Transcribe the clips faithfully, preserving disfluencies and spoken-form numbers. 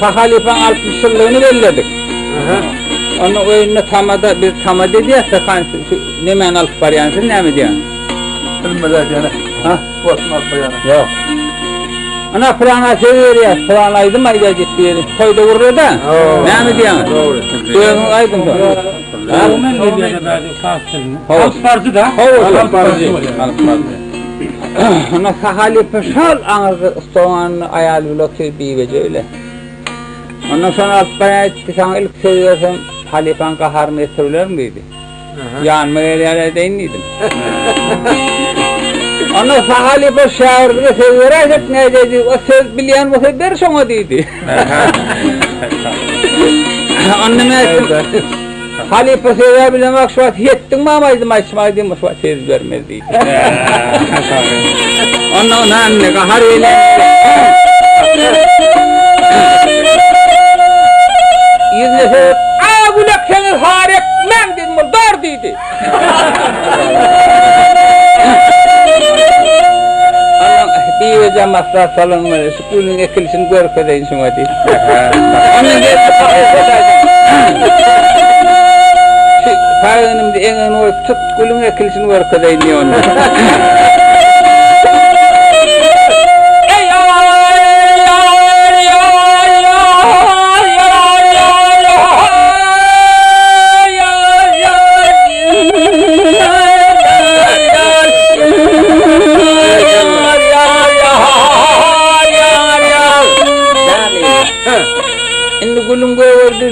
Sahalifan altmışlarını belirledik. Onu oyunu tamada bir tamada diye sakan ne men alt varyansın ne mi diyorsun? Bilmezler diyene. Ha? Bu altın alt varyanı. Yok. Ana fırana çevir ya. Fıranaydı mı ayda gitti yeri? Koyda vurdu da. Ne mi diyorsun? Doğru. Diyorsun aydın sonra. Ha? Bu men ne diyene böyle kastırını? Alt farzı da. Alt farzı. Alt farzı. Ana sahalife şal anızı soğanın ayal bloku bir vece öyle. Ondan sonra altpaya sen ilk seviyorsan halifan kahar meseleler miydi? Yanmaya yerler değil miydi? Ondan sahalife şehirde seviyorsak ne dedi? O söz bilen bu sefer şuna dedi. Ondan sonra halife seviyor bilemek şu an yettin mi ama izin açmaydı mı şu an söz vermez dedi. Ondan sonra kahar eyle. Ağulak senin harek men dedim o dar dedi. Bir ve zamasla salınmalı. Sükulun ekilsin görüp edeyim şuna dedi. Onun de Fayanım de en ön olup çıt kulun ekilsin görüp edeyim diye onu.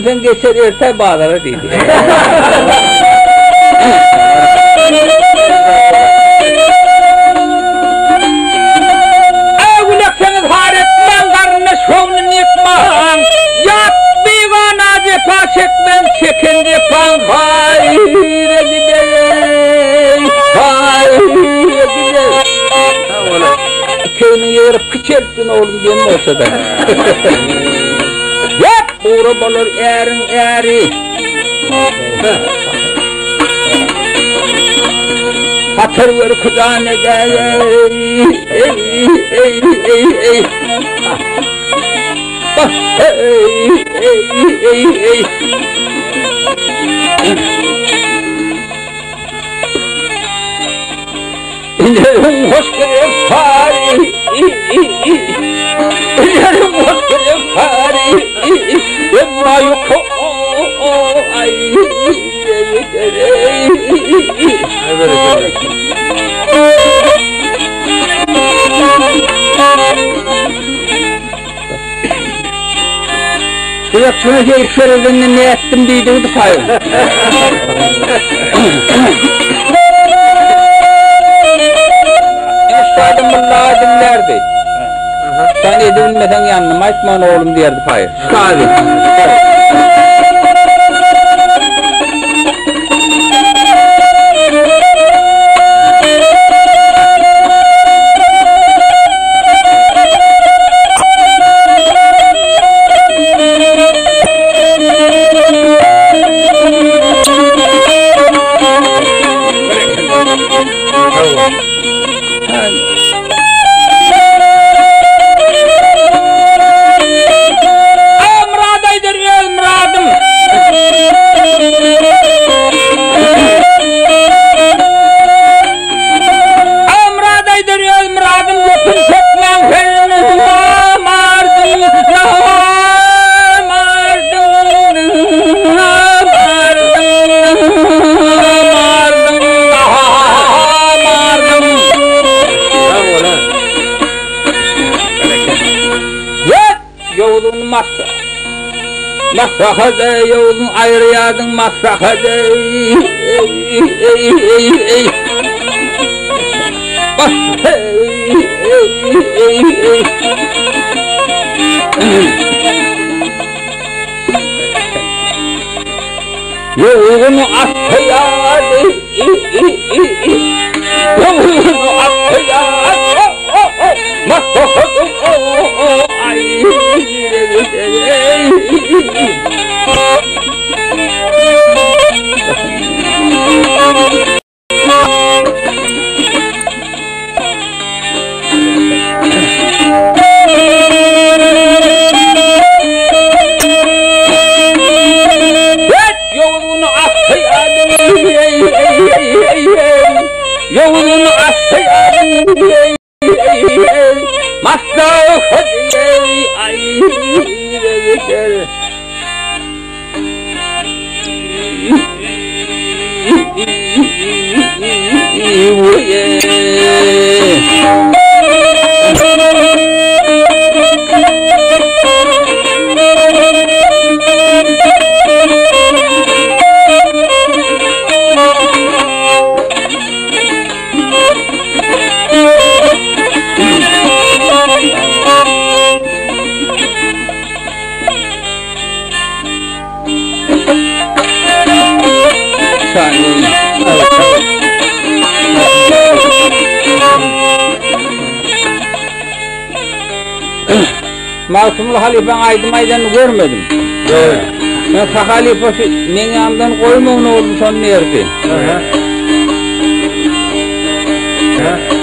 Sen geçer örter bağlara dedi. Ağulak senin haretmen karnına şovnun yıkman. Yat bir bana cepa çekmen çekin cepan. Hayre gideyim, hayre gideyim. Köyünü yığırıp kıçerttin oğlum benim olsa da. Uğra balır erin eri Hatır ver kudan eder Ey ey ey ey Bak ey ey ey ey İlerim hoş gelip fari İlerim hoş gelip fari ما يقول أي شيء Sen edilmeden yanıma etmen oğlum diyordu hayır. Sadi. بان عيد مايدان غورمدم ما خالي فش مين عمدان قويمون والمصنير فيه